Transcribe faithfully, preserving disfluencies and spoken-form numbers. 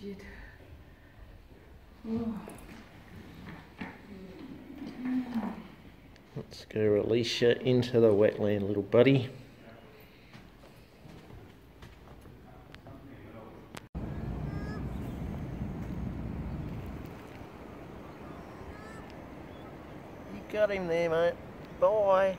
shit. Oh. Let's go release you into the wetland, little buddy. You got him there, mate. Bye.